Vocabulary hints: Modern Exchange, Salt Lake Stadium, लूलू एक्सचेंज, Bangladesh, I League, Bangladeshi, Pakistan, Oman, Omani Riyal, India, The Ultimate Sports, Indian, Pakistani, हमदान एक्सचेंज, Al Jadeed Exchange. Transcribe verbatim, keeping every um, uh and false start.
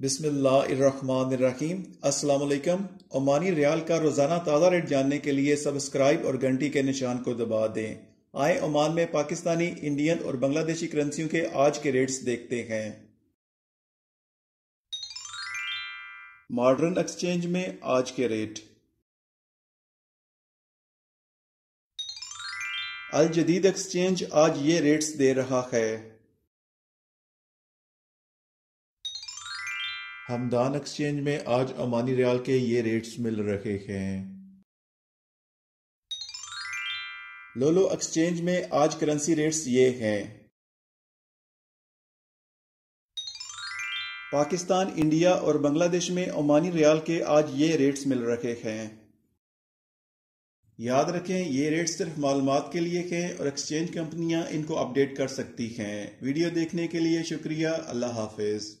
बिस्मिल्लाहिर्रहमानिर्रहीम। अस्सलाम वालेकुम। ओमानी रियाल का रोज़ाना ताज़ा रेट जानने के लिए सब्सक्राइब और घंटी के निशान को दबा दें। आए ओमान में पाकिस्तानी, इंडियन और बांग्लादेशी करेंसियों के आज के रेट्स देखते हैं। मॉडर्न एक्सचेंज में आज के रेट। अल जदीद एक्सचेंज आज ये रेट्स दे रहा है। हमदान एक्सचेंज में आज ओमानी रियाल के ये रेट्स मिल रहे हैं। लूलू एक्सचेंज में आज करेंसी रेट्स ये हैं। पाकिस्तान, इंडिया और बांग्लादेश में ओमानी रियाल के आज ये रेट्स मिल रहे हैं। याद रखें, ये रेट सिर्फ मालूमात के लिए है और एक्सचेंज कंपनियां इनको अपडेट कर सकती हैं। वीडियो देखने के लिए शुक्रिया। अल्लाह हाफिज़।